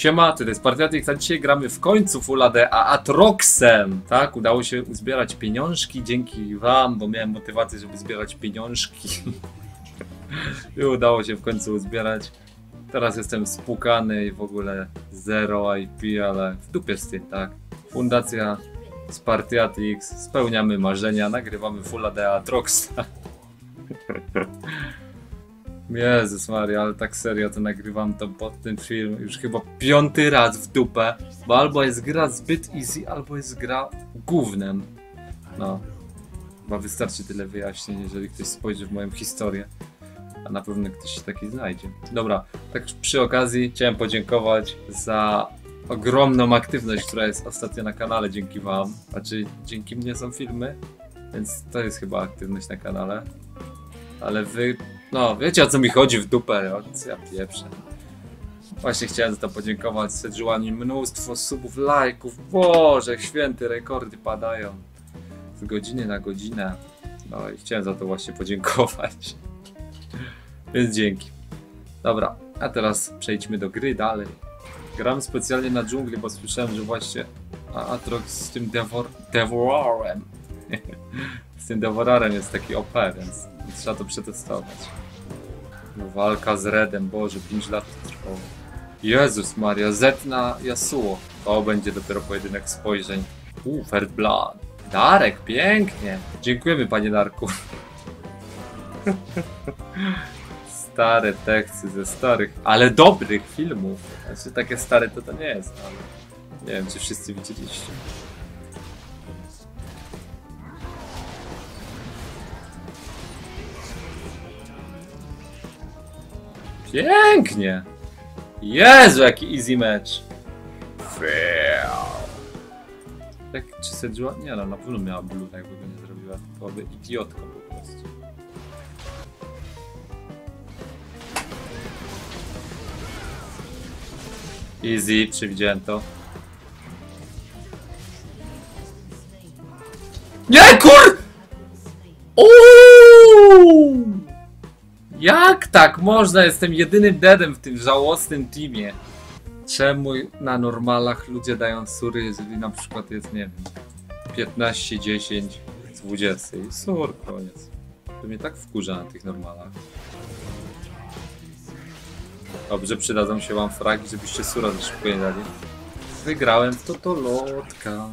Siema, to jest Spartiatix, a dzisiaj gramy w końcu Full AD, a Aatroxem. Tak, udało się uzbierać pieniążki dzięki wam, bo miałem motywację, żeby zbierać pieniążki. I udało się w końcu uzbierać. Teraz jestem spłukany i w ogóle zero IP, ale w dupie z tym, tak. Fundacja Spartiatix, spełniamy marzenia, nagrywamy Full AD Aatroxa. Jezus Maria, ale tak serio to nagrywam to pod ten film już chyba 5. raz w dupę, bo albo jest gra zbyt easy, albo jest gra gównem. No, chyba wystarczy tyle wyjaśnień, jeżeli ktoś spojrzy w moją historię, a na pewno ktoś się taki znajdzie. Dobra, tak przy okazji chciałem podziękować za ogromną aktywność, która jest ostatnio na kanale, dzięki wam. Znaczy, dzięki mnie są filmy, więc to jest chyba aktywność na kanale. Ale wy, no wiecie o co mi chodzi w dupę, ja pieprzę. Właśnie chciałem za to podziękować Sejuani, mnóstwo subów, lajków, Boże święty, rekordy padają z godziny na godzinę. No i chciałem za to właśnie podziękować. Więc dzięki. Dobra, a teraz przejdźmy do gry dalej. Gram specjalnie na dżungli, bo słyszałem, że właśnie Aatrox z tym devorarem z tym devorarem jest taki OP, więc trzeba to przetestować. No, walka z Redem, Boże, 5 lat to trwało. Jezus Maria, Zed na Yasuo. To będzie dopiero pojedynek spojrzeń. Fair Blood. Darek, pięknie. Dziękujemy, panie Darku. Stare teksty ze starych, ale dobrych filmów. Znaczy, takie stare to nie jest, ale nie wiem, czy wszyscy widzieliście. Pięknie! Jezu, jaki easy match! Tak, czy Sejuani? Nie no, na pewno miała blue, jakby go nie zrobiła. Byłaby idiotką po prostu. Easy, przewidziałem to. Nie, kur... Jak tak można? Jestem jedynym deadem w tym żałosnym teamie. Czemu na normalach ludzie dają sury, jeżeli na przykład jest, nie wiem, 15, 10, 20 i sur, koniec. To mnie tak wkurza na tych normalach. Dobrze, przydadzą się wam fragi, żebyście sura za szybko nie dali. Wygrałem w totolotka.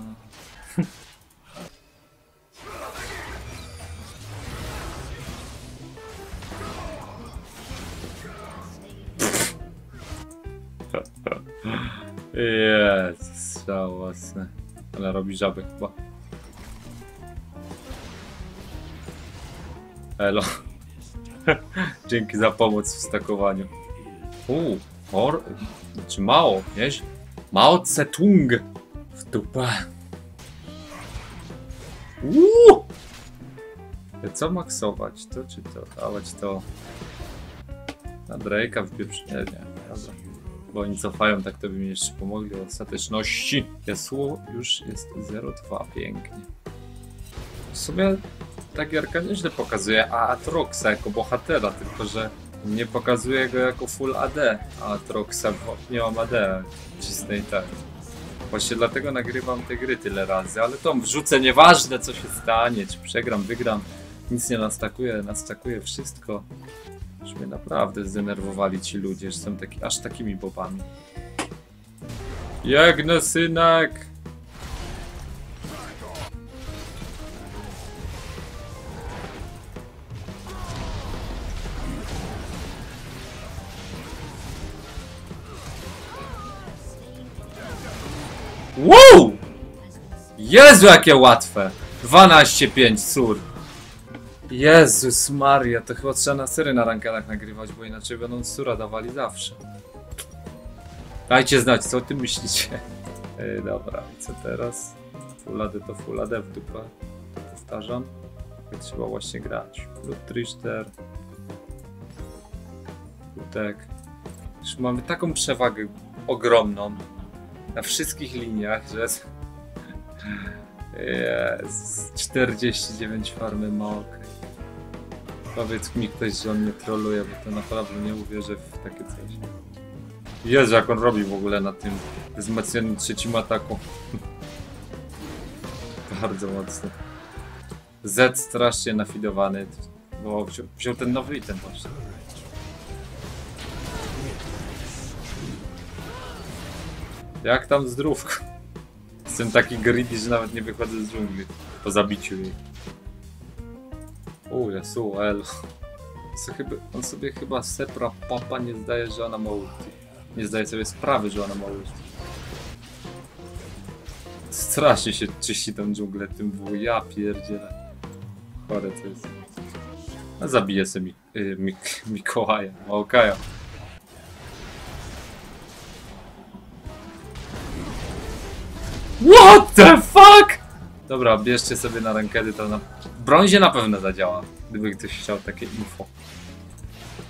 Jezus, żałosne. Ale robi żabę chyba. Elo. Dzięki za pomoc w stakowaniu. Znaczy mało, wiesz? Mao Tse Tung. W dupę. Co maksować? To czy to? Dawać to. Na Drake'a wpieprz... Nie, dobra. Bo oni cofają, tak to by mi jeszcze pomogli w ostateczności. Yasuo już jest 0-2, pięknie. W sumie ta gierka nieźle pokazuje Aatroxa jako bohatera, tylko że nie pokazuje go jako full AD. Aatroxa nie mam AD, cisnę i tak. Właśnie dlatego nagrywam te gry tyle razy, ale tą wrzucę, nieważne co się stanie, czy przegram, wygram. Nic nie nastakuje, nastakuje wszystko. Już mnie naprawdę zdenerwowali ci ludzie, że są taki, aż takimi bobami. Jak na synak! Wow! Jezu, jakie łatwe! 12-5, sur! Jezus Maria, to chyba trzeba na sery na rankedach nagrywać, bo inaczej będą sura dawali zawsze. Dajcie znać, co o tym myślicie. Dobra, i co teraz? Fulladę to fulladę w dupę. Powtarzam. Trzeba właśnie grać. Trister. Tak. Już mamy taką przewagę ogromną na wszystkich liniach, że... Jest 49 farmy ma, ok. Powiedz mi ktoś, że on mnie troluje, bo to naprawdę nie uwierzę w takie coś. Jezu, jak on robi w ogóle na tym wzmacnianym trzecim ataku. Bardzo mocno. Zed strasznie nafidowany, bo wziął ten nowy item właśnie. Jak tam zdrówko? Jestem taki greedy, że nawet nie wychodzę z dżungli. Po zabiciu jej. O, Yasuo, elo. On sobie chyba sepra papa nie zdaje, że ona ma ulti. Nie zdaje sobie sprawy, że ona ma ulti. Strasznie się czyści tą dżunglę tym wuj, ja pierdzielę. Chore to jest. A zabiję sobie Mikołaja, Małkaja. What the fuck?! Dobra, bierzcie sobie na rankedy, to na brązie na pewno zadziała. Gdyby ktoś chciał takie info.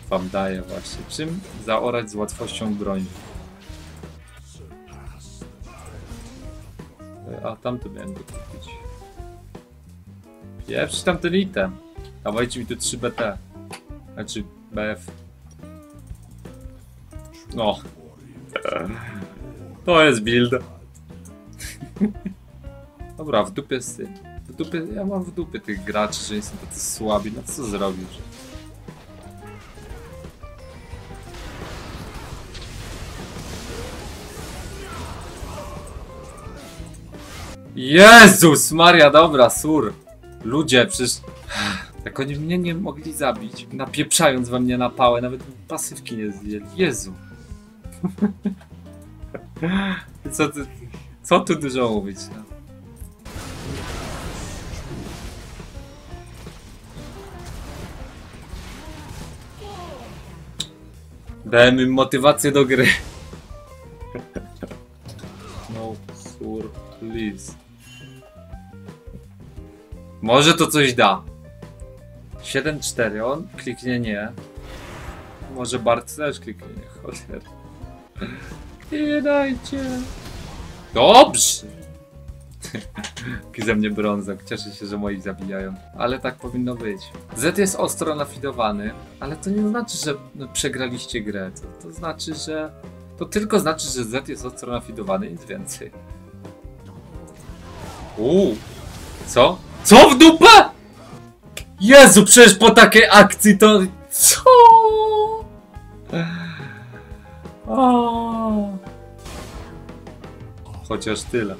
Wam daję właśnie. Czym zaorać z łatwością brązi? A tamto miałem go kupić. Pierwszy tamten item. Dawajcie mi tu 3 BT. Znaczy BF. No. To jest build. Dobra, w dupie z tym. Ja mam w dupie tych graczy, że nie są tacy słabi. No co zrobisz? Jezus Maria, dobra, sur. Ludzie, przecież... Jak oni mnie nie mogli zabić, napieprzając we mnie na pałę, nawet pasywki nie zdjęli. Jezu. Co tu dużo mówić? No? Dałem im motywację do gry. No, sur, please. Może to coś da. 7-4, on kliknie nie. Może Bart też kliknie nie, cholera. Nie dajcie. Dobrze. Jaki ze mnie brązek, cieszę się, że moi zabijają. Ale tak powinno być. Zed jest ostro nafidowany, ale to nie znaczy, że przegraliście grę. To znaczy, że... To tylko znaczy, że Zed jest ostro nafidowany, nic więcej. Co? CO w dupę?! Jezu, przecież po takiej akcji to... Co? O. Chociaż tyle.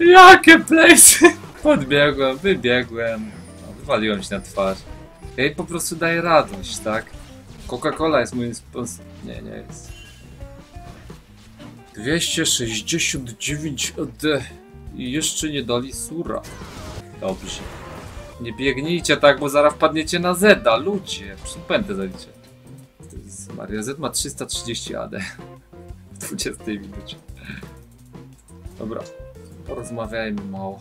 Jakie place! Podbiegłem, wybiegłem. Wywaliłem się na twarz. Ja jej po prostu daję radość, tak? Coca-Cola jest moim sponsorem. Nie, nie jest. 269 ED. I jeszcze nie dali sura. Dobrze. Nie biegnijcie tak, bo zaraz wpadniecie na Zeda, ludzie. Przypędę zaliczę. Maria, Zed ma 330 AD. W 20 minucie. Dobra. Porozmawiajmy mało.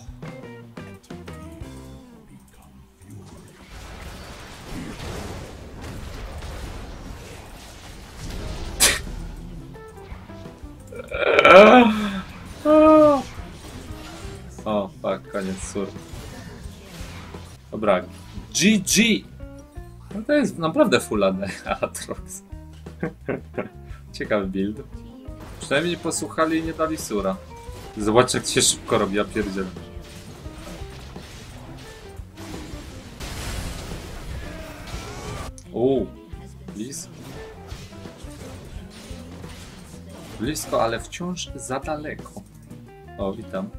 O, fuck, koniec sur. Dobra, GG! No to jest naprawdę full Aatrox. Ciekawy build. Przynajmniej posłuchali i nie dali sura. Zobacz, jak się szybko robi, ja pierdzielę. Blisko. Blisko, ale wciąż za daleko. O, witam.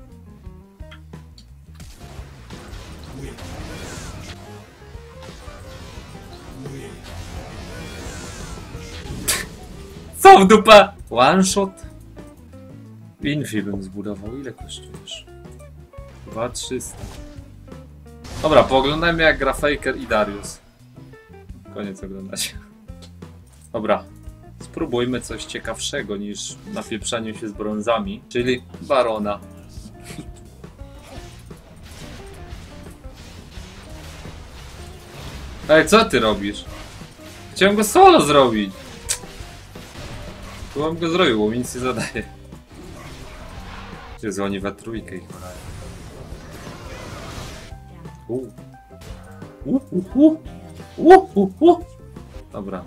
Co w dupę? One shot? Infi bym zbudował. Ile kosztujesz? 2300. Dobra, pooglądajmy, jak gra Faker i Darius. Koniec oglądać. Dobra. Spróbujmy coś ciekawszego niż napieprzanie się z brązami, czyli barona. Ej, co ty robisz? Chciałem go solo zrobić. Tu mam go zrobił, bo mi nic nie zadaje. Jezu, oni we trójkę ich mają. Dobra,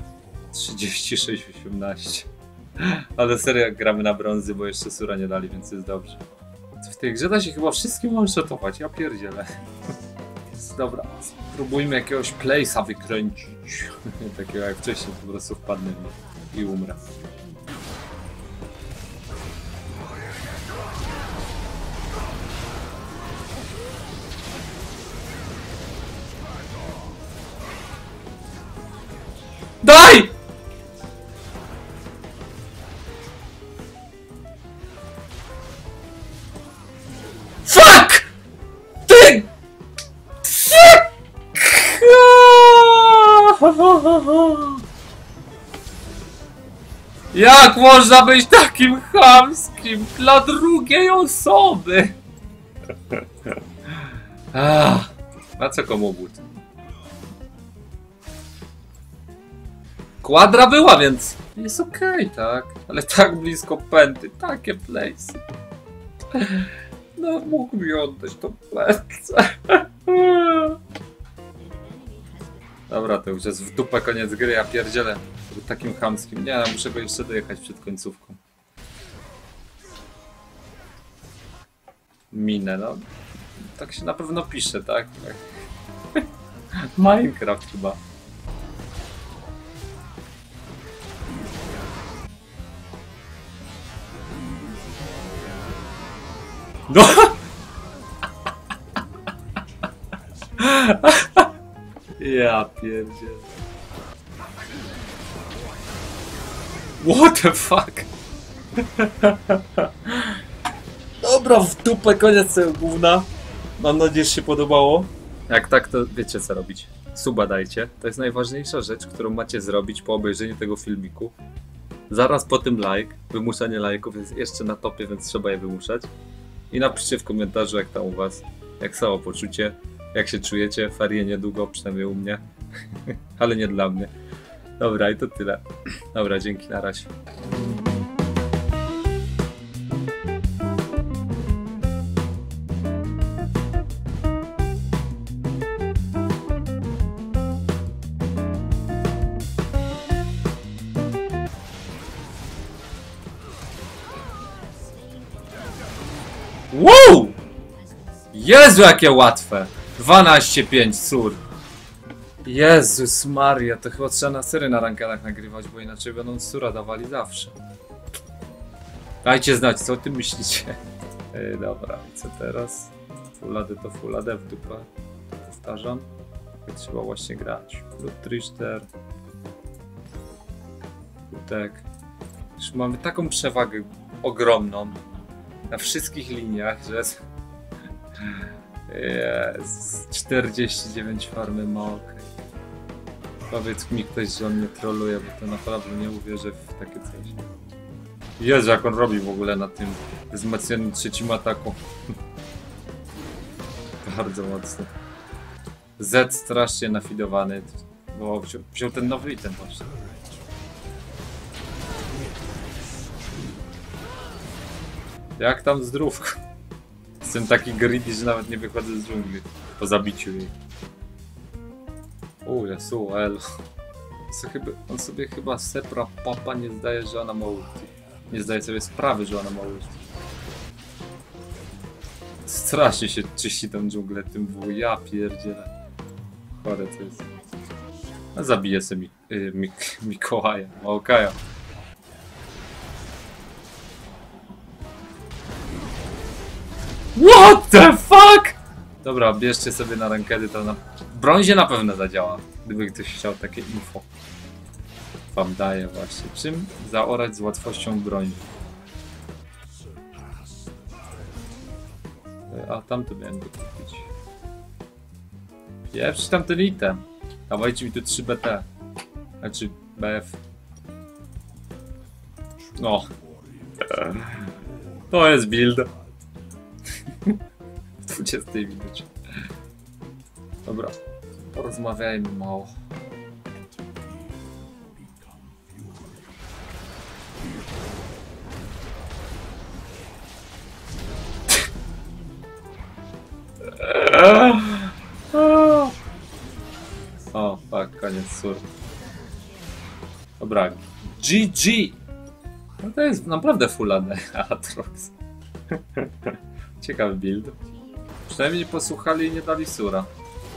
36-18. Ale serio, jak gramy na brązy, bo jeszcze sura nie dali, więc jest dobrze. W tej grze da się chyba wszystkim one-shotować, ja pierdzielę. Dobra, spróbujmy jakiegoś place'a wykręcić. Takiego jak wcześniej, po prostu wpadnę i umrę. DAJ! Fuck! Ty! Jak można być takim chamskim dla drugiej osoby? Na co komu but? Kwadra była, więc jest okej, tak? Ale tak blisko pęty, takie place. No, mógł mi oddać to pętce. Dobra, to już jest w dupę koniec gry, ja pierdzielę. Takim chamskim. Nie, muszę go jeszcze dojechać przed końcówką. Minę, no. Tak się na pewno pisze, tak? Minecraft chyba. No. Ja pierdzielę. What the fuck? Dobra, w dupę, koniec tego gówna. Mam nadzieję, że się podobało. Jak tak, to wiecie co robić. Suba dajcie. To jest najważniejsza rzecz, którą macie zrobić po obejrzeniu tego filmiku. Zaraz po tym like. Wymuszanie lajków jest jeszcze na topie, więc trzeba je wymuszać. I napiszcie w komentarzu, jak tam u was, jak samopoczucie, jak się czujecie. Ferie niedługo, przynajmniej u mnie, ale nie dla mnie. Dobra, i to tyle. Dobra, dzięki, na razie. Wow! Jezu, jakie łatwe! 12-5, sur. Jezus Maria, to chyba trzeba na sery na rankedach nagrywać, bo inaczej będą sura dawali zawsze. Dajcie znać, co o tym myślicie. Dobra, i co teraz? Full AD to Full AD w dupę. Powtarzam. Trzeba właśnie grać. Lub Trister. Tak. Już mamy taką przewagę ogromną na wszystkich liniach, że... Jest 49 farmy ma ok. Powiedz mi ktoś, że on mnie troluje, bo to naprawdę nie uwierzę w takie coś. Jezu, jak on robi w ogóle na tym wzmacnianym trzecim ataku. Bardzo mocno. Zed strasznie nafidowany, bo wziął ten nowy item właśnie. Jak tam zdrówko? Jestem taki greedy, że nawet nie wychodzę z dżungli po zabiciu jej. O, Yasuo, elo. On sobie chyba sepra papa nie zdaje, że ona ma ulti. Nie zdaje sobie sprawy, że ona ma ulti. Strasznie się czyści tą dżunglę tym wuj, ja pierdzielę. Chore to jest. A zabiję sobie Mikołaja, Małkaja. What the fuck?! Dobra, bierzcie sobie na rankedy, to na brązie na pewno zadziała. Gdyby ktoś chciał takie info. Wam daję właśnie. Czym zaorać z łatwością broni? A tamto miałem kupić. Ja przeczytam ten item. Dawajcie mi tu 3 BT. Znaczy BF. No. To jest build. W 20 minucie. Dobra, porozmawiajmy mało. koniec, sorry. Dobra, GG! No to jest naprawdę full AD, Aatrox. Ciekawy build. Przynajmniej posłuchali i nie dali sura.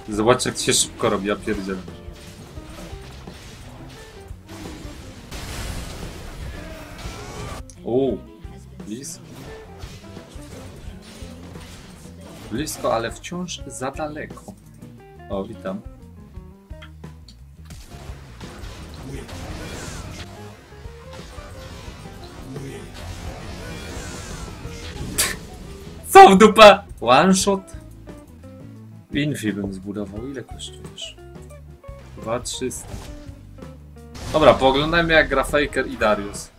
Zobacz jak się szybko robi, ja pierdzielę. Uuu, blisko. Blisko, ale wciąż za daleko. O, witam. Co w dupę? One shot? Infi bym zbudował. Ile kosztujesz? 2300. Dobra, pooglądajmy jak gra Faker i Darius.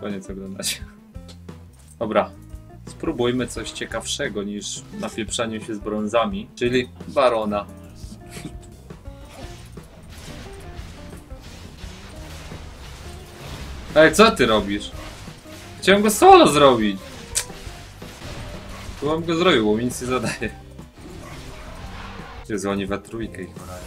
Koniec oglądać. Dobra. Spróbujmy coś ciekawszego niż napieprzanie się z brązami, czyli barona. Ej, co ty robisz? Chciałem go solo zrobić. Chyba bym go zrobił, bo mi nic nie zadaje. Jezu, oni we trójkę ich mają.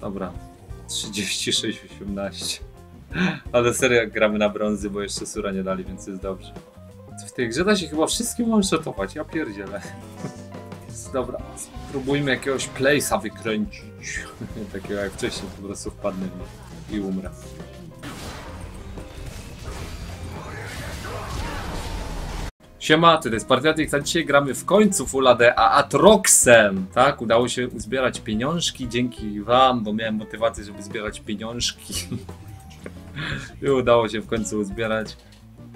Dobra. 36-18. Ale serio jak gramy na brązy, bo jeszcze sura nie dali, więc jest dobrze. W tej grze da się chyba wszystkim one-shotować, ja pierdzielę. Dobra, spróbujmy jakiegoś place'a wykręcić. Takiego jak wcześniej, po prostu wpadnę i umrę. Siema, tutaj jest Spartiatix, a dzisiaj gramy w końcu Full AD, a Aatroxem. Tak, udało się uzbierać pieniążki dzięki wam, bo miałem motywację, żeby zbierać pieniążki. I udało się w końcu uzbierać.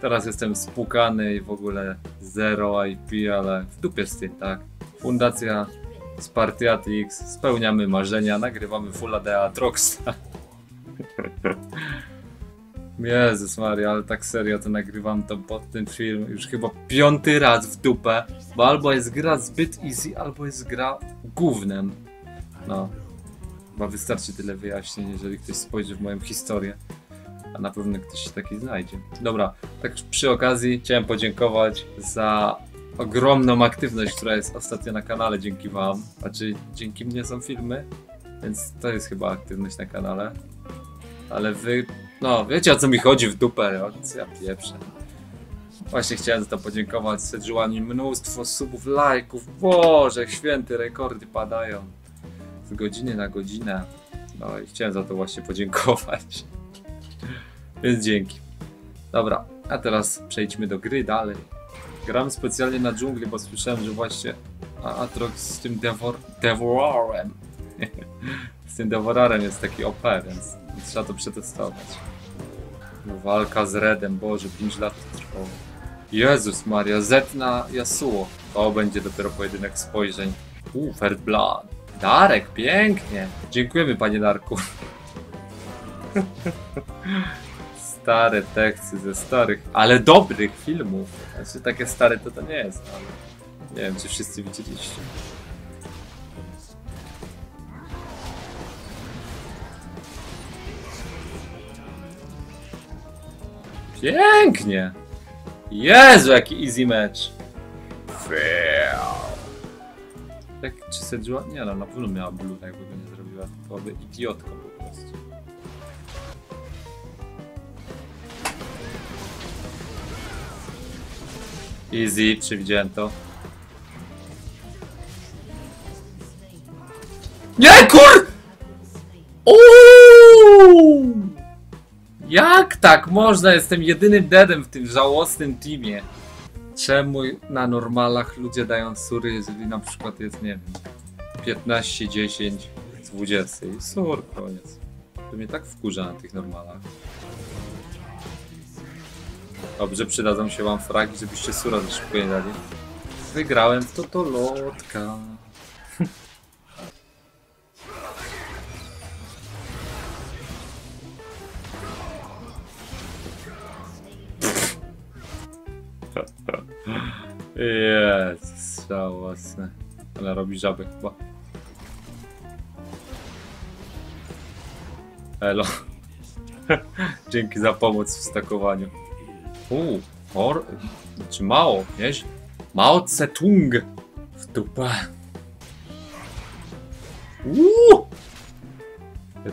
Teraz jestem spłukany i w ogóle 0 IP, ale w dupie z tym, tak. Fundacja Spartiatix, spełniamy marzenia, nagrywamy Full AD Aatroxa. Jezus Maria, ale tak serio to nagrywam to pod ten film już chyba 5. raz w dupę, bo albo jest gra zbyt easy, albo jest gra gównem. No, chyba wystarczy tyle wyjaśnień, jeżeli ktoś spojrzy w moją historię, a na pewno ktoś się taki znajdzie. Dobra, tak przy okazji chciałem podziękować za ogromną aktywność, która jest ostatnio na kanale, dzięki wam, znaczy dzięki mnie są filmy, więc to jest chyba aktywność na kanale, ale wy... No, wiecie o co mi chodzi w dupę, ja pieprzę. Właśnie chciałem za to podziękować Sejuani, mnóstwo subów, lajków, Boże, święty, rekordy padają z godziny na godzinę. No i chciałem za to właśnie podziękować. Więc dzięki. Dobra, a teraz przejdźmy do gry dalej. Gram specjalnie na dżungli, bo słyszałem, że właśnie Aatrox z tym devorarem. Z tym devorarem jest taki OP, więc trzeba to przetestować. No, walka z Redem, Boże, 5 lat to trwało. Jezus Maria, Zed na Yasuo. To będzie dopiero pojedynek spojrzeń. First Blood. Darek, pięknie. Dziękujemy, panie Darku. Stare teksty ze starych, ale dobrych filmów. Znaczy takie stare to nie jest, ale nie wiem czy wszyscy widzieliście. Pięknie! Jezu, jaki easy match! Tak, czy Sejuła? Nie no, na pewno miała blue, jakby go nie zrobiła, to byłaby idiotką po prostu. Easy, przewidziałem to. Nie kur... Jak tak można? Jestem jedynym deadem w tym żałosnym teamie. Czemu na normalach ludzie dają sury, jeżeli na przykład jest, nie wiem, 15, 10, 20 i sur, koniec. To mnie tak wkurza na tych normalach. Dobrze, przydadzą się wam fragi, żebyście sura za szybko nie dali. Wygrałem w totolotka. Jezus, żałosne. Ale robi żabę chyba. Elo. Dzięki za pomoc w stakowaniu. Znaczy mało, nieźle. Mao Tse Tung w dupę.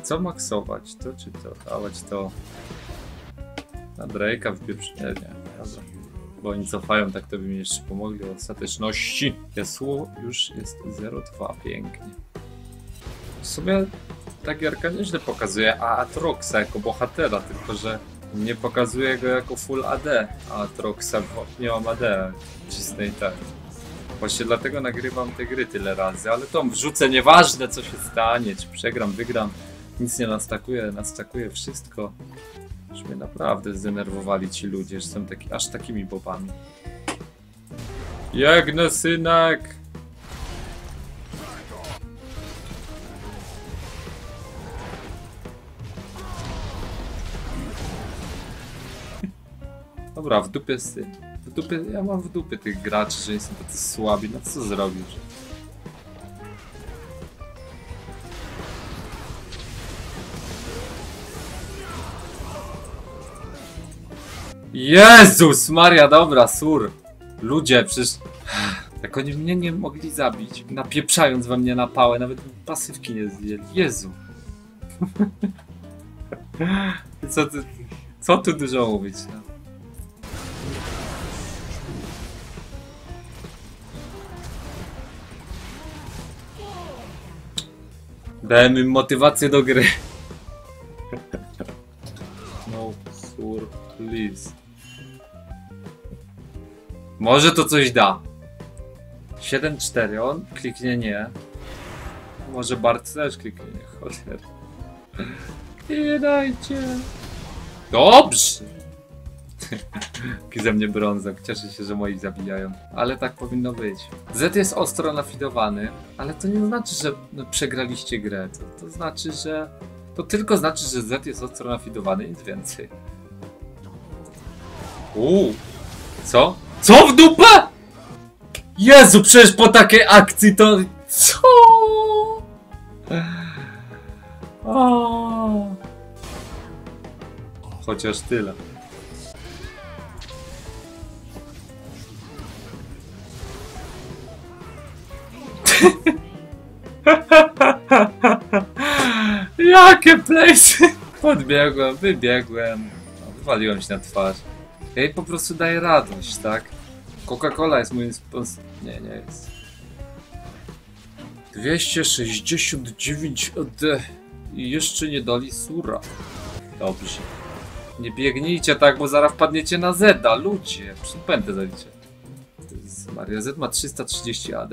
Co maksować? To czy to? Dawać to na Drake'a w pieprzenie. Bo oni cofają, tak to by mi jeszcze pomogli w ostateczności. Yasuo już jest 0-2, pięknie. W sumie ta gierka nieźle pokazuje Aatroxa jako bohatera, tylko że nie pokazuje go jako full AD, a Aatroxa nie mam AD czystej tak. Właśnie dlatego nagrywam te gry tyle razy, ale to wrzucę nieważne co się stanie, czy przegram, wygram, nic nie nastakuje, nastakuje wszystko. Już mnie naprawdę zdenerwowali ci ludzie, że są taki, aż takimi bobami. Jagno synak! Dobra, w dupie syn. W dupie, ja mam w dupie tych graczy, że nie są tacy słabi, no co zrobisz? Jezus Maria, dobra, sur! Ludzie, przecież... Jak oni mnie nie mogli zabić, napieprzając we mnie na pałę, nawet pasywki nie zdjęli. Jezu! Co tu dużo mówić? No? Dałem im motywację do gry. No, sur, please. Może to coś da. 7-4, on kliknie nie. Może Bart też kliknie nie, cholera. Nie dajcie. Dobrze! Ze mnie brązek, cieszę się, że moi zabijają. Ale tak powinno być. Zed jest ostro nafidowany, ale to nie znaczy, że przegraliście grę. To znaczy, że... To tylko znaczy, że Zed jest ostro nafidowany, nic więcej. Co? CO w dupę?! Jezu, przecież po takiej akcji to... Co? O. Chociaż tyle. Jakie place! Podbiegłem, wybiegłem, odwaliłem się na twarz. Ja jej po prostu daję radość, tak? Coca-Cola jest moim sponsorem. Nie, nie jest. 269 oddech. I jeszcze nie dali sura. Dobrze. Nie biegnijcie tak, bo zaraz wpadniecie na Zeda, ludzie. Przed pętę zaliczę. Maria, Zed ma 330 AD.